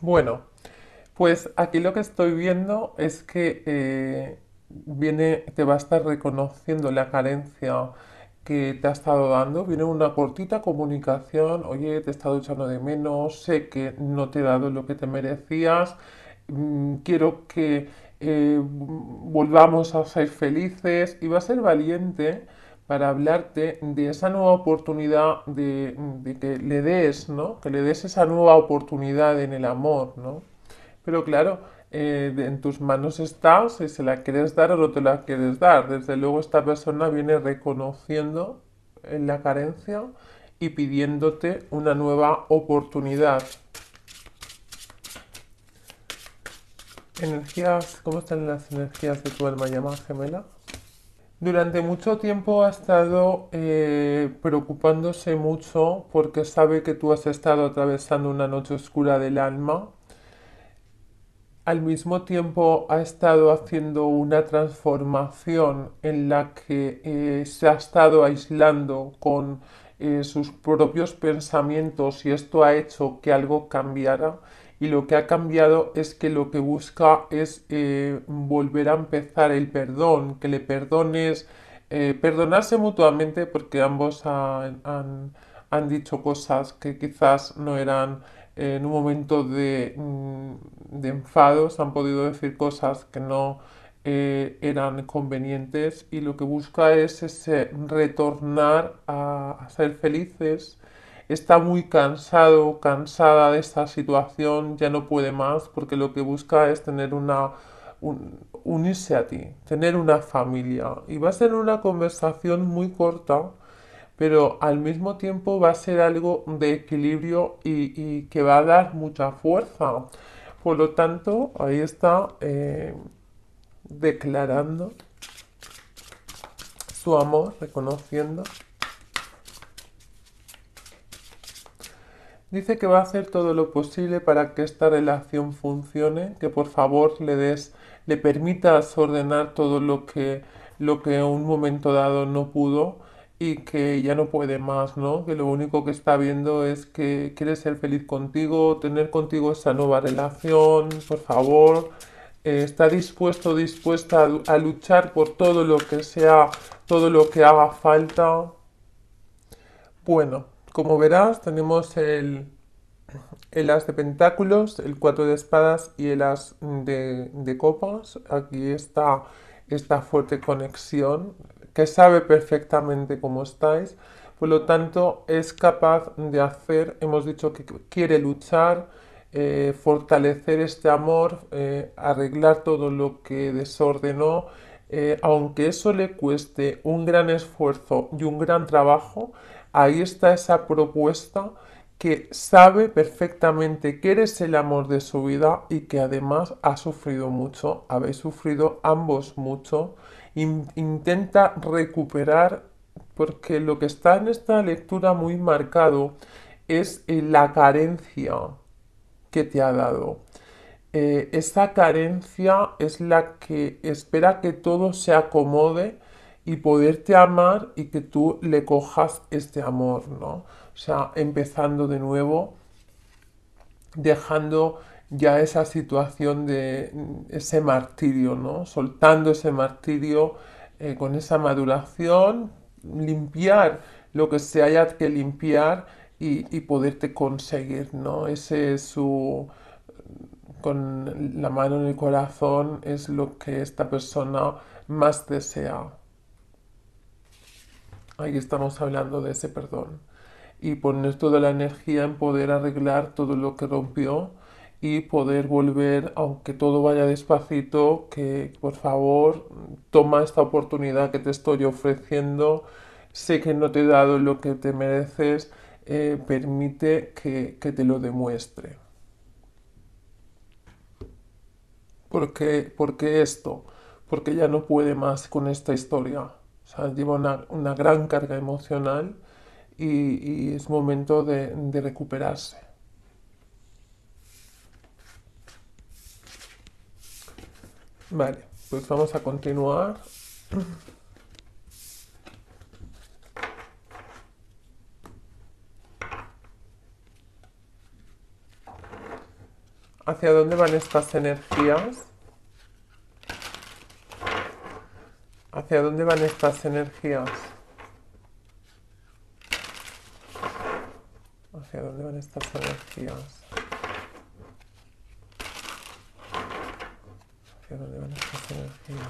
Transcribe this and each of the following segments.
Bueno, pues aquí lo que estoy viendo es que te va a estar reconociendo la carencia que te ha estado dando. Viene una cortita comunicación: oye, te he estado echando de menos, sé que no te he dado lo que te merecías, quiero que volvamos a ser felices. Y va a ser valiente para hablarte de esa nueva oportunidad, de que le des, ¿no? Que le des esa nueva oportunidad en el amor, ¿no? Pero claro, en tus manos está si se la quieres dar o no te la quieres dar. Desde luego esta persona viene reconociendo la carencia y pidiéndote una nueva oportunidad. Energías, ¿cómo están las energías de tu alma llamada gemela? Durante mucho tiempo ha estado preocupándose mucho porque sabe que tú has estado atravesando una noche oscura del alma. Al mismo tiempo ha estado haciendo una transformación en la que se ha estado aislando con sus propios pensamientos, y esto ha hecho que algo cambiara. Y lo que ha cambiado es que lo que busca es volver a empezar el perdón, que le perdones, perdonarse mutuamente, porque ambos han dicho cosas que quizás no eran en un momento de enfados, han podido decir cosas que no eran convenientes, y lo que busca es ese retornar a ser felices. Está muy cansado, cansada de esta situación, ya no puede más, porque lo que busca es tener unirse a ti, tener una familia. Y va a ser una conversación muy corta, pero al mismo tiempo va a ser algo de equilibrio y que va a dar mucha fuerza. Por lo tanto, ahí está declarando su amor, reconociendo. Dice que va a hacer todo lo posible para que esta relación funcione, que por favor le permitas ordenar todo lo que en un momento dado no pudo y que ya no puede más, ¿no? Que lo único que está viendo es que quiere ser feliz contigo, tener contigo esa nueva relación, por favor. Está dispuesto, dispuesta a luchar por todo lo que sea, todo lo que haga falta. Bueno. Como verás, tenemos el as de pentáculos, el 4 de espadas y el as de copas. Aquí está esta fuerte conexión que sabe perfectamente cómo estáis. Por lo tanto, es capaz de hacer, hemos dicho que quiere luchar, fortalecer este amor, arreglar todo lo que desordenó. Aunque eso le cueste un gran esfuerzo y un gran trabajo, ahí está esa propuesta que sabe perfectamente que eres el amor de su vida y que además ha sufrido mucho, habéis sufrido ambos mucho. Intenta recuperar, porque lo que está en esta lectura muy marcado es la carencia que te ha dado. Esa carencia es la que espera que todo se acomode y poderte amar y que tú le cojas este amor, ¿no? O sea, empezando de nuevo, dejando ya esa situación de ese martirio, ¿no? Soltando ese martirio con esa maduración, limpiar lo que se haya que limpiar y poderte conseguir, ¿no? Ese es su... Con la mano en el corazón es lo que esta persona más desea. Ahí estamos hablando de ese perdón. Y poner toda la energía en poder arreglar todo lo que rompió y poder volver, aunque todo vaya despacito, que por favor toma esta oportunidad que te estoy ofreciendo. Sé que no te he dado lo que te mereces, permite que te lo demuestre. ¿Por qué esto? Porque ya no puede más con esta historia. O sea, lleva una gran carga emocional y es momento de recuperarse. Vale, pues vamos a continuar. ¿Hacia dónde van estas energías? ¿Hacia dónde van estas energías? ¿Hacia dónde van estas energías? ¿Hacia dónde van estas energías?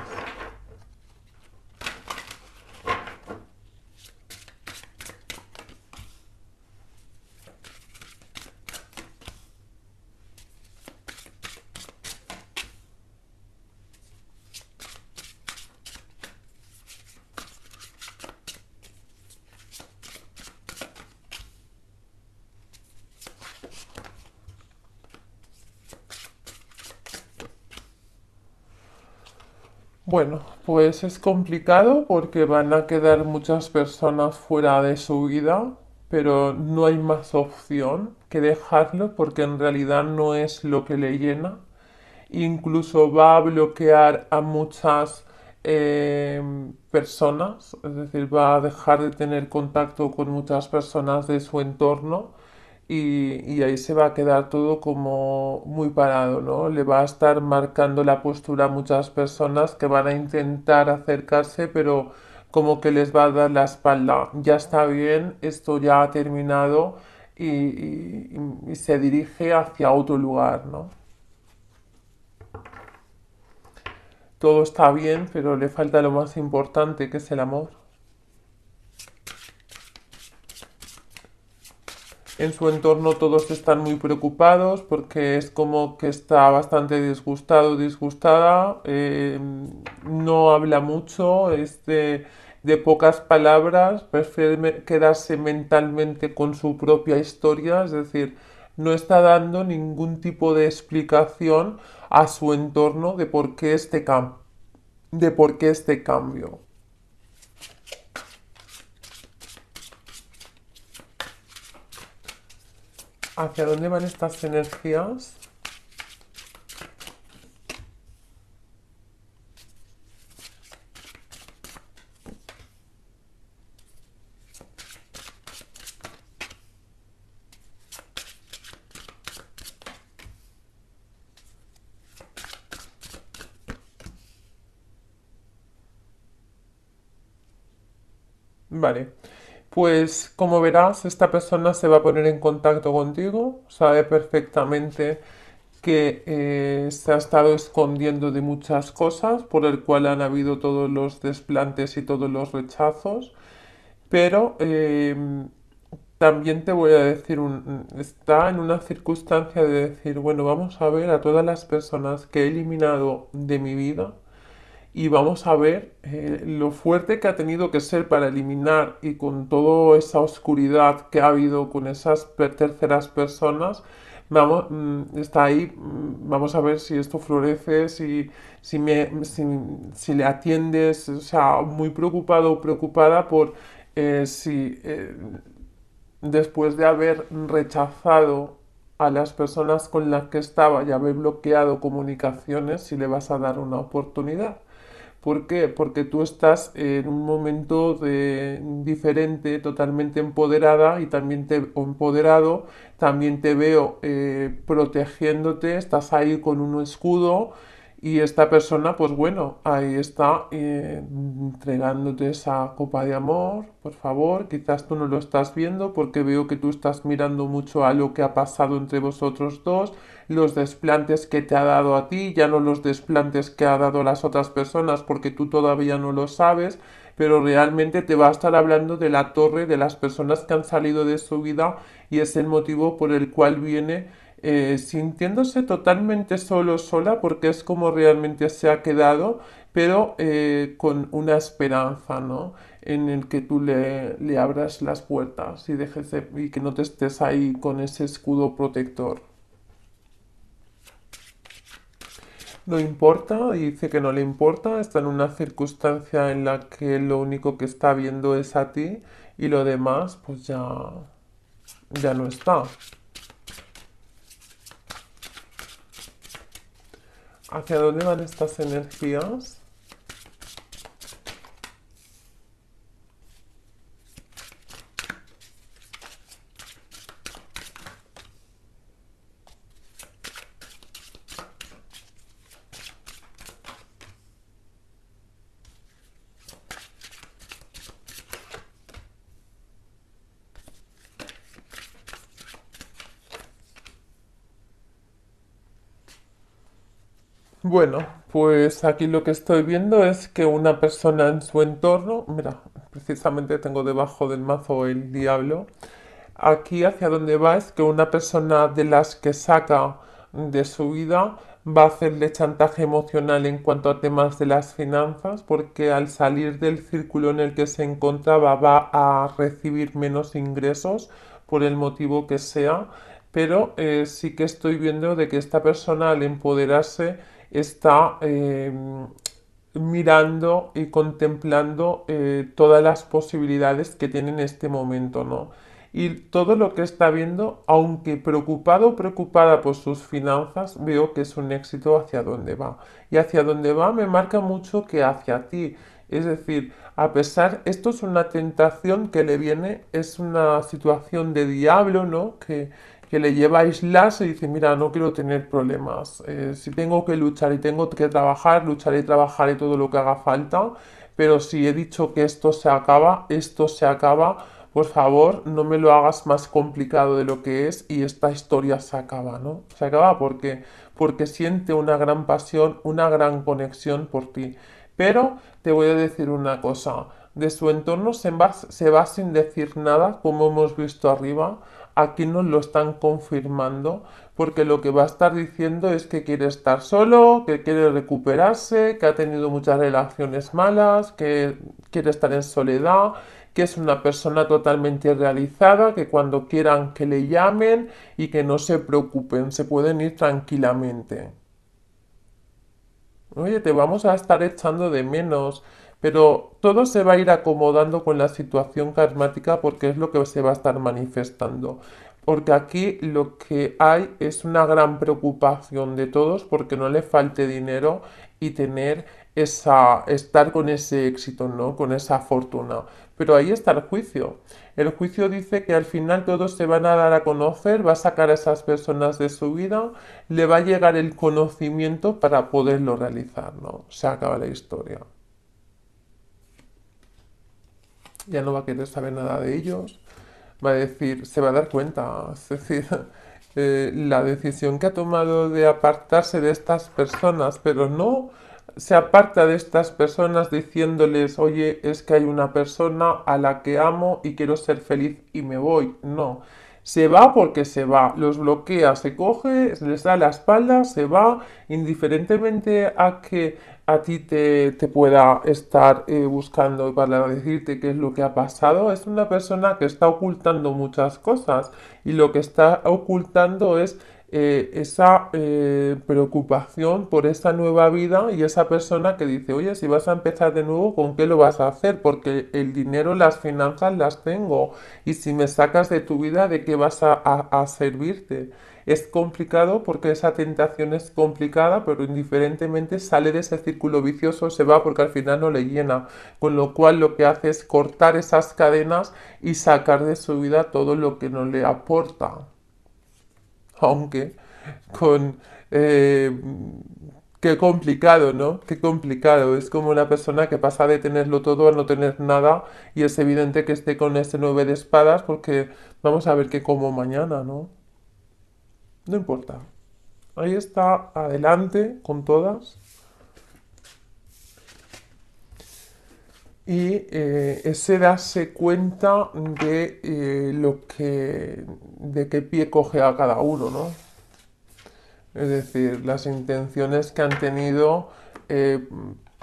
Bueno, pues es complicado porque van a quedar muchas personas fuera de su vida, pero no hay más opción que dejarlo porque en realidad no es lo que le llena. Incluso va a bloquear a muchas personas, es decir, va a dejar de tener contacto con muchas personas de su entorno y ahí se va a quedar todo como muy parado, ¿no? Le va a estar marcando la postura a muchas personas que van a intentar acercarse, pero como que les va a dar la espalda. Ya está bien, esto ya ha terminado y se dirige hacia otro lugar, ¿no? Todo está bien, pero le falta lo más importante, que es el amor. En su entorno todos están muy preocupados porque es como que está bastante disgustado, disgustada, no habla mucho, es de pocas palabras, prefiere quedarse mentalmente con su propia historia, es decir, no está dando ningún tipo de explicación a su entorno de por qué este cambio. ¿Hacia dónde van estas energías? Vale. Pues como verás, esta persona se va a poner en contacto contigo, sabe perfectamente que se ha estado escondiendo de muchas cosas, por el cual han habido todos los desplantes y todos los rechazos, pero también te voy a decir, está en una circunstancia de decir, bueno, vamos a ver a todas las personas que he eliminado de mi vida, y vamos a ver lo fuerte que ha tenido que ser para eliminar y con toda esa oscuridad que ha habido con esas terceras personas, vamos, está ahí, vamos a ver si esto florece, si le atiendes, o sea, muy preocupado o preocupada por si después de haber rechazado a las personas con las que estaba y haber bloqueado comunicaciones, si le vas a dar una oportunidad. ¿Por qué? Porque tú estás en un momento diferente, totalmente empoderada y también empoderado, también te veo protegiéndote, estás ahí con un escudo y esta persona, pues bueno, ahí está entregándote esa copa de amor, por favor, quizás tú no lo estás viendo porque veo que tú estás mirando mucho a lo que ha pasado entre vosotros dos, los desplantes que te ha dado a ti, ya no los desplantes que ha dado a las otras personas porque tú todavía no lo sabes, pero realmente te va a estar hablando de la torre, de las personas que han salido de su vida y es el motivo por el cual viene sintiéndose totalmente solo, sola, porque es como realmente se ha quedado, pero con una esperanza, ¿no? En el que tú le abras las puertas y, y que no te estés ahí con ese escudo protector. No importa, dice que no le importa, está en una circunstancia en la que lo único que está viendo es a ti y lo demás pues ya no está. ¿Hacia dónde van estas energías? Bueno, pues aquí lo que estoy viendo es que una persona en su entorno, mira, precisamente tengo debajo del mazo el diablo, aquí hacia donde va es que una persona de las que saca de su vida va a hacerle chantaje emocional en cuanto a temas de las finanzas, porque al salir del círculo en el que se encontraba va a recibir menos ingresos por el motivo que sea, pero sí que estoy viendo de que esta persona al empoderarse está mirando y contemplando todas las posibilidades que tiene en este momento, ¿no? Y todo lo que está viendo, aunque preocupado o preocupada por sus finanzas, veo que es un éxito hacia dónde va. Y hacia dónde va me marca mucho que hacia ti. Es decir, a pesar, esto es una tentación que le viene, es una situación de diablo, ¿no? Que le lleva a aislarse y dice, mira, no quiero tener problemas. Si tengo que luchar y tengo que trabajar, lucharé y trabajaré todo lo que haga falta. Pero si he dicho que esto se acaba... Por favor, no me lo hagas más complicado de lo que es y esta historia se acaba, ¿no? Se acaba porque siente una gran pasión, una gran conexión por ti. Pero te voy a decir una cosa, de su entorno se va sin decir nada, como hemos visto arriba. Aquí nos lo están confirmando, porque lo que va a estar diciendo es que quiere estar solo, que quiere recuperarse, que ha tenido muchas relaciones malas, que quiere estar en soledad, que es una persona totalmente realizada, que cuando quieran que le llamen y que no se preocupen, se pueden ir tranquilamente. Oye, te vamos a estar echando de menos, pero todo se va a ir acomodando con la situación karmática porque es lo que se va a estar manifestando. Porque aquí lo que hay es una gran preocupación de todos porque no le falte dinero y tener estar con ese éxito, ¿no? Con esa fortuna. Pero ahí está el juicio. El juicio dice que al final todos se van a dar a conocer, va a sacar a esas personas de su vida, le va a llegar el conocimiento para poderlo realizar, ¿no? Se acaba la historia. Ya no va a querer saber nada de ellos, va a decir, se va a dar cuenta, es decir, la decisión que ha tomado de apartarse de estas personas, pero no se aparta de estas personas diciéndoles, oye, es que hay una persona a la que amo y quiero ser feliz y me voy, no. Se va porque se va, los bloquea, se coge, les da la espalda, se va, indiferentemente a que a ti te pueda estar buscando para decirte qué es lo que ha pasado. Es una persona que está ocultando muchas cosas y lo que está ocultando es esa preocupación por esa nueva vida y esa persona que dice, oye, si vas a empezar de nuevo, ¿con qué lo vas a hacer? Porque el dinero, las finanzas las tengo y si me sacas de tu vida, ¿de qué vas a servirte? Es complicado porque esa tentación es complicada, pero indiferentemente sale de ese círculo vicioso, se va porque al final no le llena. Con lo cual lo que hace es cortar esas cadenas y sacar de su vida todo lo que no le aporta. Aunque con... qué complicado, ¿no? Qué complicado. Es como una persona que pasa de tenerlo todo a no tener nada y es evidente que esté con ese 9 de espadas porque vamos a ver qué como mañana, ¿no? No importa. Ahí está, adelante con todas. Y ese darse cuenta de de qué pie coge a cada uno, ¿no? Es decir, las intenciones que han tenido,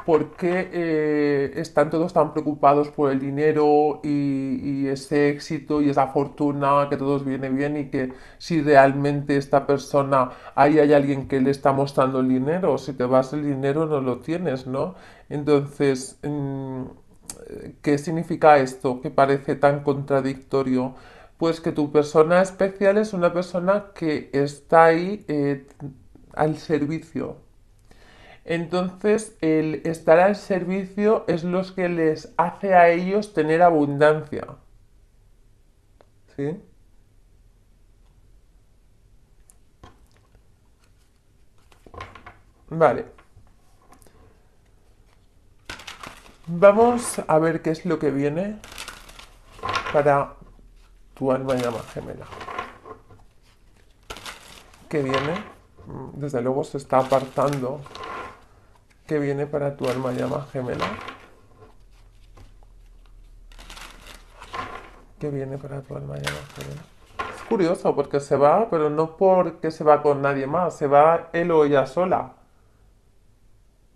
por qué están todos tan preocupados por el dinero y ese éxito y esa fortuna, que todos viene bien y que si realmente esta persona, ahí hay alguien que le está mostrando el dinero, si te vas el dinero no lo tienes, ¿no? Entonces... ¿qué significa esto que parece tan contradictorio? Pues que tu persona especial es una persona que está ahí al servicio. Entonces, el estar al servicio es lo que les hace a ellos tener abundancia. ¿Sí? Vale. Vamos a ver qué es lo que viene para tu alma y llama gemela. ¿Qué viene? Desde luego se está apartando que viene para tu alma llama gemela. Que viene para tu alma llama gemela. Es curioso porque se va, pero no porque se va con nadie más, se va él o ella sola.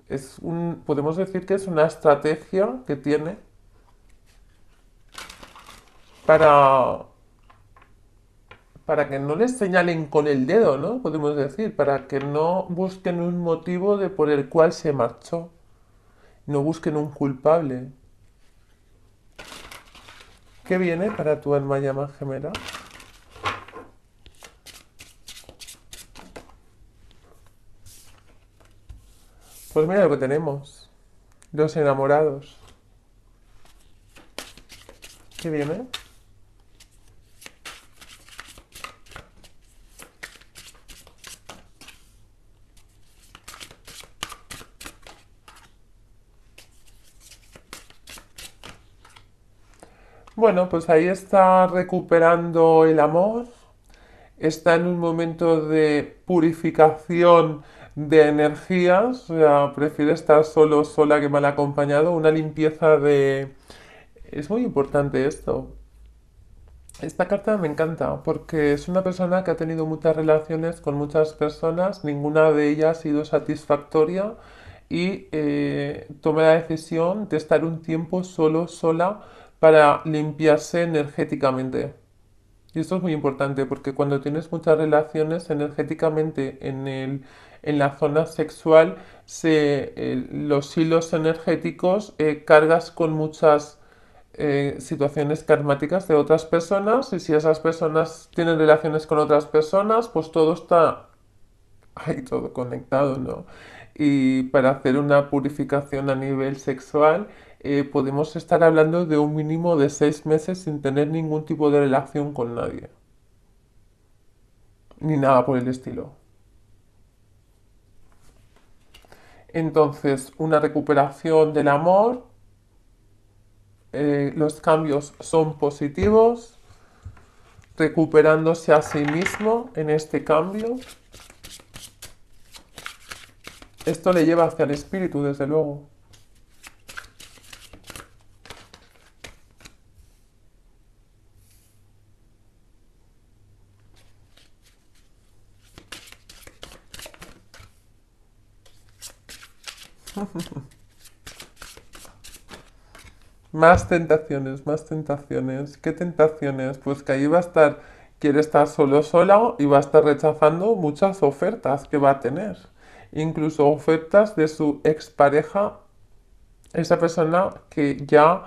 Es un, podemos decir que es una estrategia que tiene para que no les señalen con el dedo, ¿no? Podemos decir, para que no busquen un motivo de por el cual se marchó, no busquen un culpable. ¿Qué viene para tu alma llama gemela? Pues mira lo que tenemos, los enamorados. ¿Qué viene? Bueno, pues ahí está recuperando el amor, está en un momento de purificación de energías, o sea, prefiere estar solo, sola que mal acompañado, una limpieza de... Es muy importante esto. Esta carta me encanta porque es una persona que ha tenido muchas relaciones con muchas personas, ninguna de ellas ha sido satisfactoria y toma la decisión de estar un tiempo solo, sola, para limpiarse energéticamente. Y esto es muy importante porque cuando tienes muchas relaciones energéticamente en la zona sexual, los hilos energéticos cargas con muchas situaciones karmáticas de otras personas, y si esas personas tienen relaciones con otras personas, pues todo está ahí, todo conectado, ¿no? Y para hacer una purificación a nivel sexual, podemos estar hablando de un mínimo de 6 meses sin tener ningún tipo de relación con nadie. Ni nada por el estilo. Entonces, una recuperación del amor. Los cambios son positivos. Recuperándose a sí mismo en este cambio. Esto le lleva hacia el espíritu, desde luego. Más tentaciones, más tentaciones. ¿Qué tentaciones? Pues que ahí va a estar, quiere estar solo, sola, y va a estar rechazando muchas ofertas que va a tener. Incluso ofertas de su expareja, esa persona que ya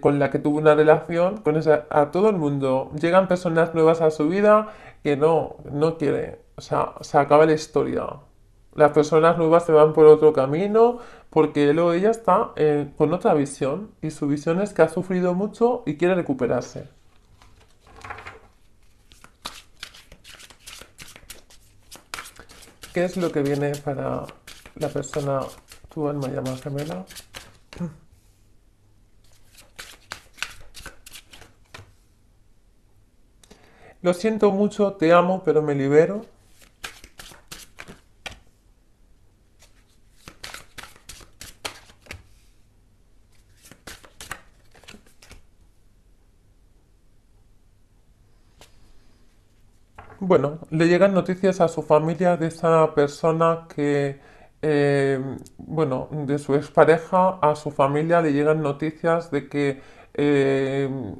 con la que tuvo una relación, con esa, a todo el mundo. Llegan personas nuevas a su vida que no quiere. O sea, se acaba la historia. Las personas nuevas se van por otro camino porque él o ella está con otra visión, y su visión es que ha sufrido mucho y quiere recuperarse. ¿Qué es lo que viene para la persona, tu alma llama gemela? Lo siento mucho, te amo, pero me libero. Bueno, le llegan noticias a su familia de esa persona que, bueno, de su expareja. A su familia le llegan noticias de que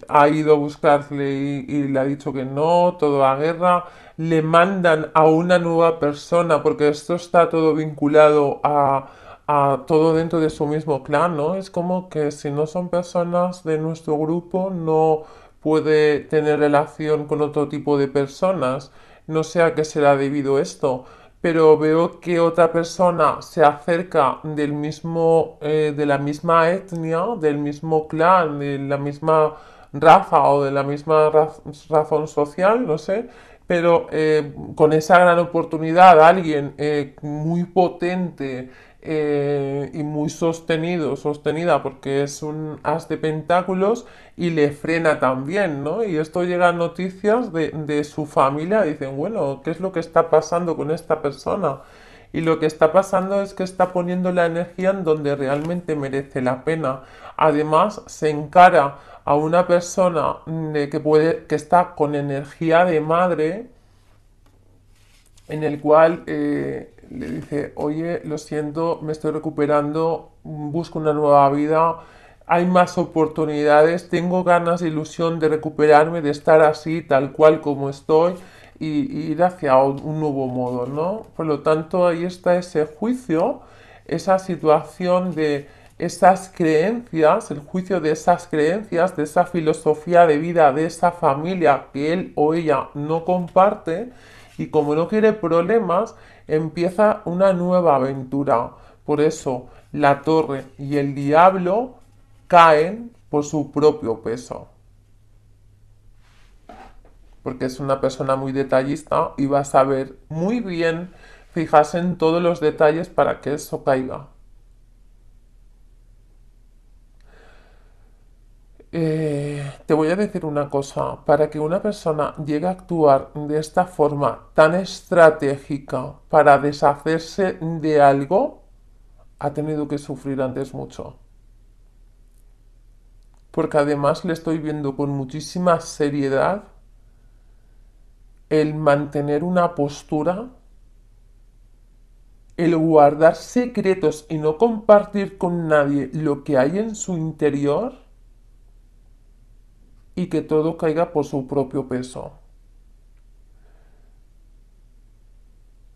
ha ido a buscarle y le ha dicho que no, toda la guerra. Le mandan a una nueva persona, porque esto está todo vinculado a todo dentro de su mismo clan, ¿no? Es como que si no son personas de nuestro grupo, no puede tener relación con otro tipo de personas. No sé a qué será debido esto, pero veo que otra persona se acerca del mismo, de la misma etnia, del mismo clan, de la misma raza o de la misma razón social, no sé, pero con esa gran oportunidad, alguien muy potente y muy sostenida, porque es un as de pentáculos, y le frena también, ¿no? Y esto llega a noticias de su familia. Dicen, bueno, ¿qué es lo que está pasando con esta persona? Y lo que está pasando es que está poniendo la energía en donde realmente merece la pena. Además, se encara a una persona que está con energía de madre, en el cual le dice: oye, lo siento, me estoy recuperando, busco una nueva vida, hay más oportunidades, tengo ganas, ilusión de recuperarme, de estar así, tal cual como estoy, y ir hacia un nuevo modo, ¿no? Por lo tanto, ahí está ese juicio, esa situación de esas creencias, el juicio de esas creencias, de esa filosofía de vida, de esa familia que él o ella no comparte, y como no quiere problemas, empieza una nueva aventura. Por eso, la torre y el diablo caen por su propio peso. Porque es una persona muy detallista y va a saber muy bien fijarse en todos los detalles para que eso caiga. Te voy a decir una cosa, para que una persona llegue a actuar de esta forma tan estratégica para deshacerse de algo, ha tenido que sufrir antes mucho. Porque además le estoy viendo con muchísima seriedad el mantener una postura, el guardar secretos y no compartir con nadie lo que hay en su interior, y que todo caiga por su propio peso,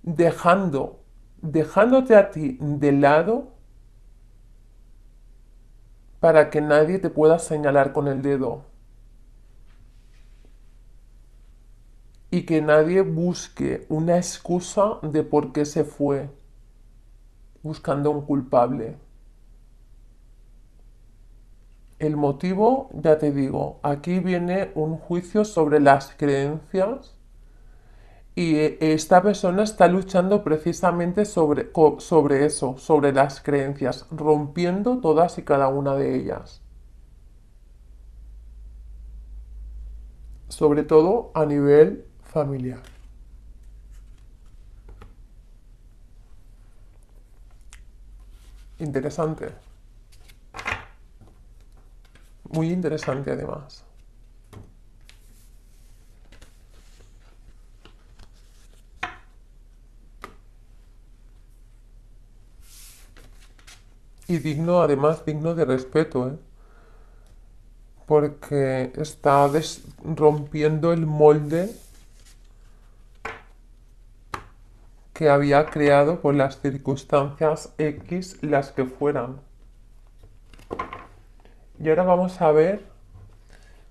dejándote a ti de lado para que nadie te pueda señalar con el dedo y que nadie busque una excusa de por qué se fue, buscando un culpable. El motivo, ya te digo, aquí viene un juicio sobre las creencias y esta persona está luchando precisamente sobre eso, sobre las creencias, rompiendo todas y cada una de ellas. Sobre todo a nivel familiar. Interesante. Muy interesante además. Y digno, además, digno de respeto, ¿eh? Porque está rompiendo el molde que había creado por las circunstancias X, las que fueran. Y ahora vamos a ver,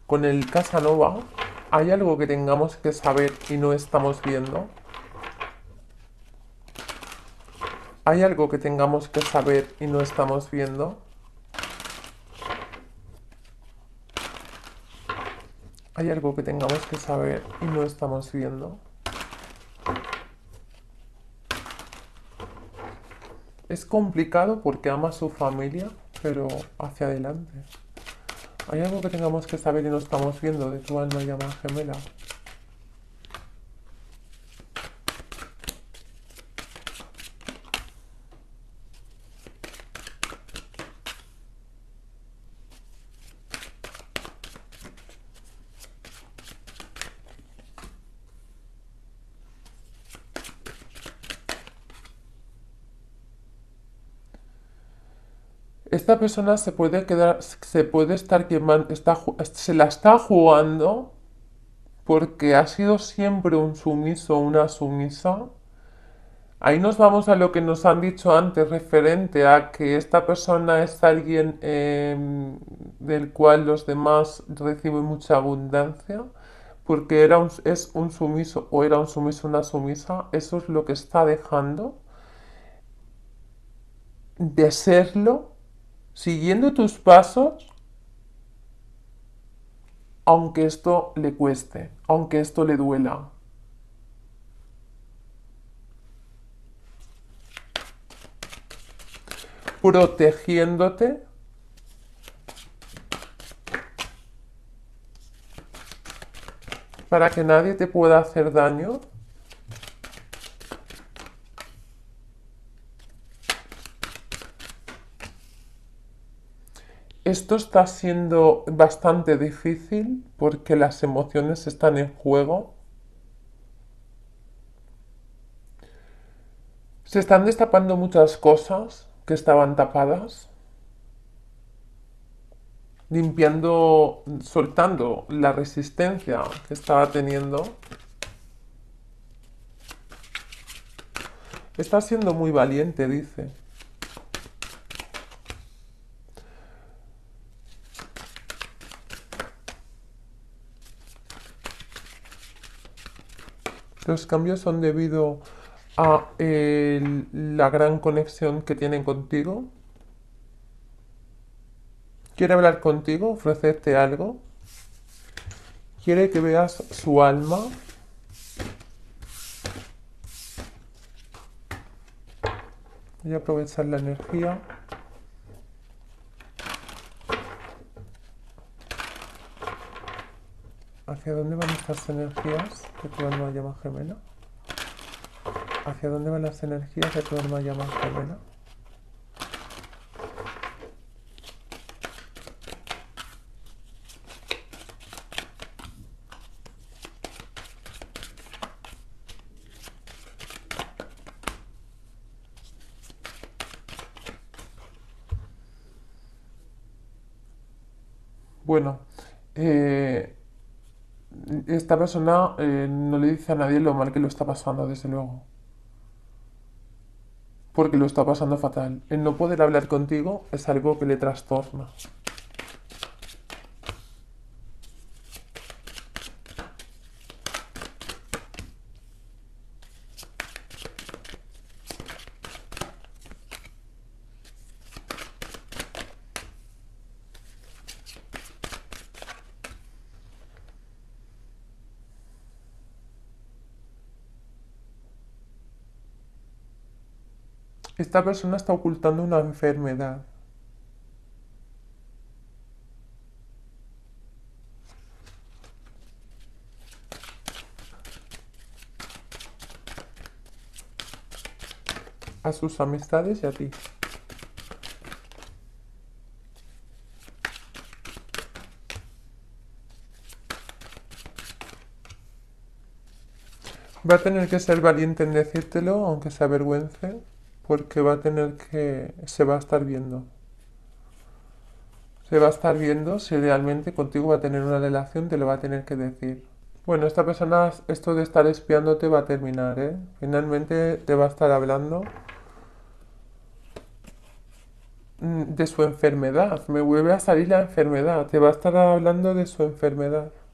con el Casanova, ¿hay algo que tengamos que saber y no estamos viendo? ¿Hay algo que tengamos que saber y no estamos viendo? ¿Hay algo que tengamos que saber y no estamos viendo? Es complicado porque ama a su familia, pero hacia adelante. Hay algo que tengamos que saber y no estamos viendo de tu alma llamada gemela. Esta persona se la está jugando porque ha sido siempre un sumiso, una sumisa. Ahí nos vamos a lo que nos han dicho antes, referente a que esta persona es alguien del cual los demás reciben mucha abundancia, porque es un sumiso o era un sumiso, una sumisa. Eso es lo que está dejando de serlo, siguiendo tus pasos, aunque esto le cueste, aunque esto le duela. Protegiéndote para que nadie te pueda hacer daño. Esto está siendo bastante difícil porque las emociones están en juego. Se están destapando muchas cosas que estaban tapadas, limpiando, soltando la resistencia que estaba teniendo. Está siendo muy valiente, dice. Los cambios son debido a la gran conexión que tienen contigo. Quiere hablar contigo, ofrecerte algo. Quiere que veas su alma. Voy a aprovechar la energía. ¿Hacia dónde van estas energías de tu alma llama gemela? ¿Hacia dónde van las energías de tu alma llama gemela? Bueno, esta persona no le dice a nadie lo mal que lo está pasando, desde luego. Porque lo está pasando fatal. El no poder hablar contigo es algo que le trastorna. Esta persona está ocultando una enfermedad. A sus amistades y a ti. Va a tener que ser valiente en decírtelo, aunque se avergüence. Porque va a tener que... se va a estar viendo. Se va a estar viendo si realmente contigo va a tener una relación, te lo va a tener que decir. Bueno, esta persona, esto de estar espiándote va a terminar, ¿eh? Finalmente te va a estar hablando de su enfermedad. Me vuelve a salir la enfermedad. Te va a estar hablando de su enfermedad.